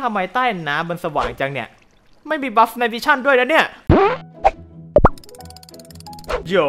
ทำไมใต้น้ำมันสว่างจังเนี่ยไม่มีบัฟในวิชั่นด้วยนะเนี่ยโย่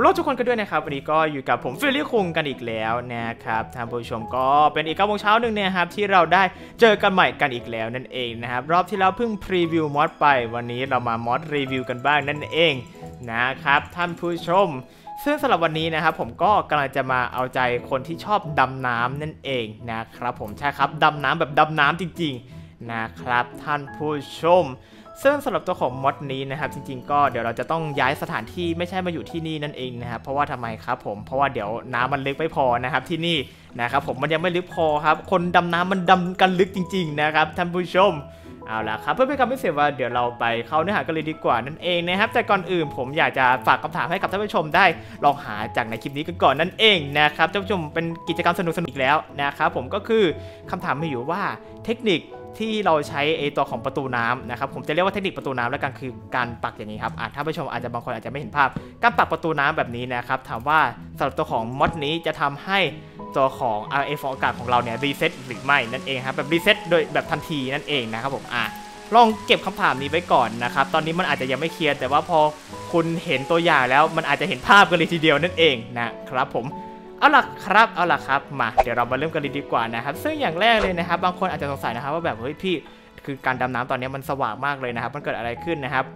โลกทุกคนกันด้วยนะครับวันนี้ก็อยู่กับผมฟิลลี่คุงกันอีกแล้วนะครับท่านผู้ชมก็เป็นอีก9 โมงเช้าหนึ่งนะครับที่เราได้เจอกันใหม่กันอีกแล้วนั่นเองนะครับรอบที่เราเพิ่งพรีวิวมอดไปวันนี้เรามามอดรีวิวกันบ้างนั่นเองนะครับท่านผู้ชมซึ่งสำหรับวันนี้นะครับผมก็กำลังจะมาเอาใจคนที่ชอบดำน้ำนั่นเองนะครับผมใช่ครับดำน้ำแบบดำน้ำจริงๆนะครับท่านผู้ชมซึ่งสำหรับตัวของมอดนี้นะครับจริงๆก็เดี๋ยวเราจะต้องย้ายสถานที่ไม่ใช่มาอยู่ที่นี่นั่นเองนะครับเพราะว่าทำไมครับผมเพราะว่าเดี๋ยวน้ำมันลึกไม่พอนะครับที่นี่นะครับผมมันยังไม่ลึกพอครับคนดำน้ำมันดำกันลึกจริงๆนะครับท่านผู้ชมเอาล่ะครับเพื่อเป็นการไม่เสียเวลาเดี๋ยวเราไปเข้าเนื้อหากันเลยดีกว่านั่นเองนะครับแต่ก่อนอื่นผมอยากจะฝากคำถามให้กับท่านผู้ชมได้ลองหาจากในคลิปนี้กันก่อนนั่นเองนะครับท่านผู้ชมเป็นกิจกรรมสนุกๆอีกแล้วนะครับผมก็คือคำถามมีอยู่ว่าเทคนิคที่เราใช้ตัวของประตูน้ำนะครับผมจะเรียกว่าเทคนิคประตูน้ำแล้วกันคือการปักอย่างนี้ครับถ้าผู้ชมอาจจะบางคนอาจจะไม่เห็นภาพการปักประตูน้ำแบบนี้นะครับถามว่าสำหรับตัวของมอดนี้จะทำให้ตัวของ RF ฟองอากาศของเราเนี่ยรีเซ็ตหรือไม่นั่นเองครับแบบรีเซ็ตโดยแบบทันทีนั่นเองนะครับผมลองเก็บคำถามนี้ไว้ก่อนนะครับตอนนี้มันอาจจะยังไม่เคลียร์แต่ว่าพอคุณเห็นตัวอย่างแล้วมันอาจจะเห็นภาพกันเลยทีเดียวนั่นเองนะครับผมเอาล่ะครับมาเดี๋ยวเรามาเริ่มกันเลยดีกว่านะครับซึ่งอย่างแรกเลยนะครับบางคนอาจจะสงสัยนะครับว่าแบบเฮ้ยพี่คือการดำน้ำตอนนี้มันสว่างมากเลยนะครับมันเกิดอะไรขึ้นนะครับ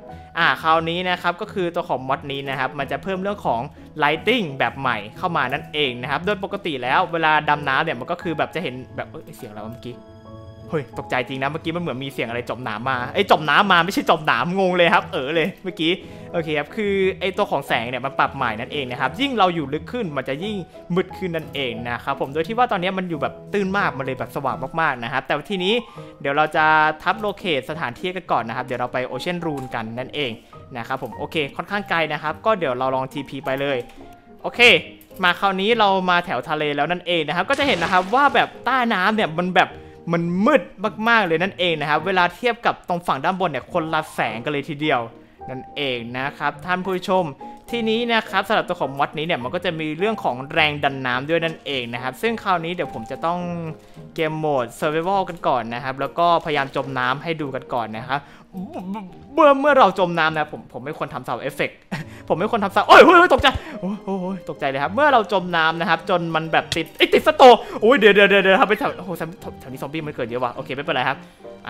คราวนี้นะครับก็คือตัวของมอดนี้นะครับมันจะเพิ่มเรื่องของ Lighting แบบใหม่เข้ามานั่นเองนะครับโดยปกติแล้วเวลาดำน้ำเนี่ยมันก็คือแบบจะเห็นแบบเสียงอะไรเมื่อกี้เฮ้ยตกใจจริงนะเมื่อกี้มันเหมือนมีเสียงอะไรจมน้ำมาจมน้ำมาไม่ใช่จมน้ำงงเลยครับเลยเมื่อกี้โอเคครับคือตัวของแสงเนี่ยมันปรับใหม่นั่นเองนะครับยิ่งเราอยู่ลึกขึ้นมันจะยิ่งมืดขึ้นนั่นเองนะครับผมโดยที่ว่าตอนนี้มันอยู่แบบตื้นมากมันเลยแบบสว่างมากๆนะครับแต่ทีนี้เดี๋ยวเราจะทับโลเคทสถานที่กันก่อนนะครับเดี๋ยวเราไปโอเชียนรูนกันนั่นเองนะครับผมโอเคค่อนข้างไกลนะครับก็เดี๋ยวเราลอง TP ไปเลยโอเคมาคราวนี้เรามาแถวทะเลแล้วนั่นเองนะครับก็จะเห็นนะครับว่าแบบใต้น้ำเนี่ยมันมืดมากๆเลยนั่นเองนะครับเวลาเทียบกับตรงฝั่งด้านบนเนี่ยคนละแสงกันเลยทีเดียวนั่นเองนะครับท่านผู้ชมที่นี้นะครับสำหรับตัวของมอดนี้เนี่ยมันก็จะมีเรื่องของแรงดันน้ำด้วยนั่นเองนะครับซึ่งคราวนี้เดี๋ยวผมจะต้องเกมโหมด Survival กันก่อนนะครับแล้วก็พยายามจมน้ำให้ดูกันก่อนนะครับเมื่อเราจมน้ำนะผมไม่ควรทำเสาเอฟเฟกต์ผมไม่ควรทำเสาโอ้ยตกใจตกใจเลยครับเมื่อเราจมน้ำนะครับจนมันแบบติดสโตโอ้ยเดี๋ยวครับไปแถวนี้ซอมบี้มันเกิดเยอะว่ะโอเคไม่เป็นไรครั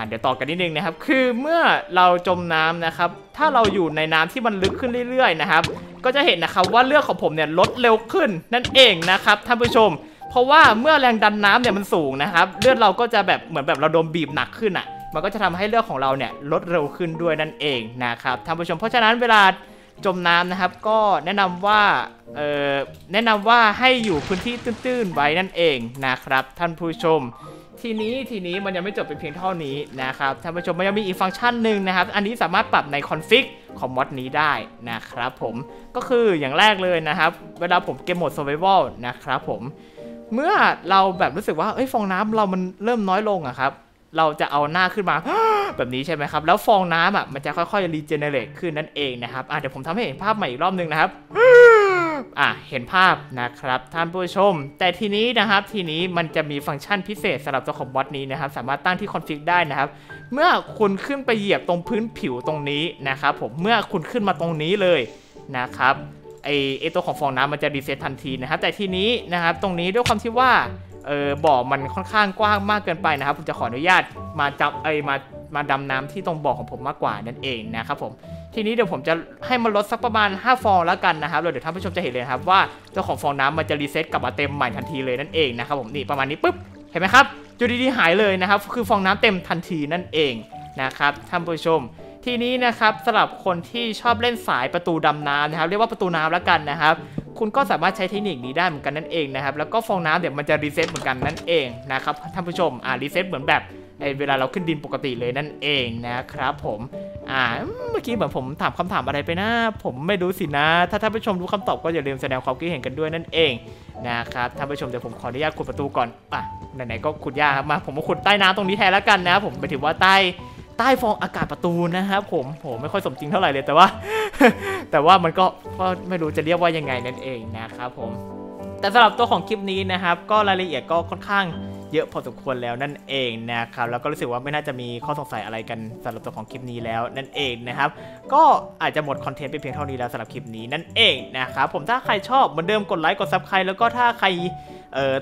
บเดี๋ยวต่อกันนิดนึงนะครับคือเมื่อเราจมน้ำนะครับถ้าเราอยู่ในน้ำที่มันลึกขึ้นเรื่อยๆนะครับก็จะเห็นนะครับว่าเลือดของผมเนี่ยลดเร็วขึ้นนั่นเองนะครับท่านผู้ชมเพราะว่าเมื่อแรงดันน้ำเนี่ยมันสูงนะครับเลือดเราก็จะแบบเหมือนแบบเราโดนบีบหนักขึ้นอ่ะมันก็จะทำให้เลือดของเราเนี่ยลดเร็วขึ้นด้วยนั่นเองนะครับท่านผู้ชมเพราะฉะนั้นเวลาจมน้ำนะครับก็แนะนำว่าให้อยู่พื้นที่ตื้นๆไว้นั่นเองนะครับท่านผู้ชมทีนี้มันยังไม่จบเป็นเพียงเท่านี้นะครับท่านผู้ชมมันยังมีอีกฟังก์ชันหนึ่งนะครับอันนี้สามารถปรับในคอนฟิกของมอดนี้ได้นะครับผมก็คืออย่างแรกเลยนะครับเวลาผมเกมโหมด Survival นะครับผมเมื่อเราแบบรู้สึกว่าฟองน้ำเรามันเริ่มน้อยลงอะครับเราจะเอาหน้าขึ้นมาแบบนี้ใช่ไหมครับแล้วฟองน้ำมันจะค่อยๆรีเจเนเรตขึ้นนั่นเองนะครับเดี๋ยวผมทำให้เห็นภาพใหม่อีกรอบนึงนะครับเห็นภาพนะครับท่านผู้ชมแต่ทีนี้มันจะมีฟังก์ชันพิเศษสำหรับตัวของมอดนี้นะครับสามารถตั้งที่คอนฟิกได้นะครับเมื่อคุณขึ้นไปเหยียบตรงพื้นผิวตรงนี้นะครับผมเมื่อคุณขึ้นมาตรงนี้เลยนะครับไอตัวของฟองน้ำมันจะรีเซ็ตทันทีนะครับแต่ทีนี้นะครับตรงนี้ด้วยความที่ว่าบ่อมันค่อนข้างกว้างมากเกินไปนะครับผมจะขออนุญาตมาจับมาดำน้ำที่ตรงบ่อของผมมากกว่านั่นเองนะครับผมทีนี้เดี๋ยวผมจะให้มันลดสักประมาณ5 ฟองแล้วกันนะครับเดี๋ยวท่านผู้ชมจะเห็นเลยครับว่าเจ้าของฟองน้ำมันจะรีเซ็ตกลับมาเต็มใหม่ทันทีเลยนั่นเองนะครับผมนี่ประมาณนี้ปุ๊บเห็นไหมครับจุดดีๆหายเลยนะครับคือฟองน้ำเต็มทันทีนั่นเองนะครับท่านผู้ชมทีนี้นะครับสำหรับคนที่ชอบเล่นสายประตูดำน้ำนะครับเรียกว่าประตูน้ำแล้วกันนะครับคุณก็สามารถใช้เทคนิคนี้ได้เหมือนกันนั่นเองนะครับแล้วก็ฟองน้ำเดี๋ยวมันจะรีเซ็ตเหมือนกันนั่นเองนะครับท่านผู้ชมรีเซ็ตเหมือนแบบเวลาเราขึ้นดินปกติเลยนั่นเองนะครับผมเมื่อกี้เหมือนผมถามคำถามอะไรไปนะผมไม่รู้สินะถ้าท่านผู้ชมรู้คำตอบก็อย่าลืมแสดงความคิดเห็นกันด้วยนั่นเองนะครับท่านผู้ชมเดี๋ยวผมขออนุญาตขุดประตูก่อนไหนๆก็ขุดยากครับมาผมมาขุดใต้น้ำตรงนี้แทนแล้วกันนะผมไปถือว่าใต้ฟองอากาศประตูนะครับผมไม่ค่อยสมจริงเท่าไหร่เลยแต่ว่ามันก็ไม่รู้จะเรียกว่ายังไงนั่นเองนะครับผมแต่สำหรับตัวของคลิปนี้นะครับก็รายละเอียดก็ค่อนข้าง เยอะพอสมควรแล้วนั่นเองนะครับแล้วก็รู้สึกว่าไม่น่าจะมีข้อสงสัยอะไรกันสำหรับตัวของคลิปนี้แล้วนั่นเองนะครับก็อาจจะหมดคอนเทนต์ไปเพียงเท่านี้แล้วสำหรับคลิปนี้นั่นเองนะครับผมถ้าใครชอบเหมือนเดิมกดไลค์กดซับสไครบ์แล้วก็ถ้าใคร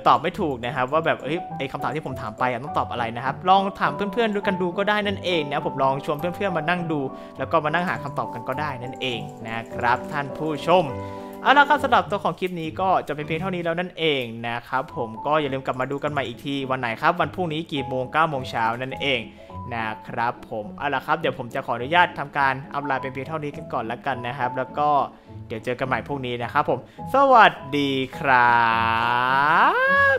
ตอบไม่ถูกนะครับว่าแบบไอ้คำถามที่ผมถามไปต้องตอบอะไรนะครับลองถามเพื่อนๆด้วยกันดูก็ได้นั่นเองนะผมลองชวนเพื่อนๆมานั่งดูแล้วก็มานั่งหาคำตอบกันก็ได้นั่นเองนะครับท่านผู้ชมเอาละครับสำหรับตัวของคลิปนี้ก็จะเป็นเพียงเท่านี้แล้วนั่นเองนะครับผมก็อย่าลืมกลับมาดูกันใหม่อีกทีวันไหนครับวันพรุ่งนี้กี่โมง9 โมงเช้านั่นเองนะครับผมเอาละครับเดี๋ยวผมจะขออนุญาตทำการอัปโหลดเป็นเพียงเท่านี้กันก่อนละกันนะครับแล้วก็เดี๋ยวเจอกันใหม่พรุ่งนี้นะครับผมสวัสดีครับ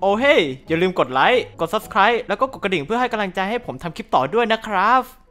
โอ้เฮ้ยอย่าลืมกดไลค์กด Subscribe แล้วก็กดกระดิ่งเพื่อให้กำลังใจให้ผมทำคลิปต่อด้วยนะครับ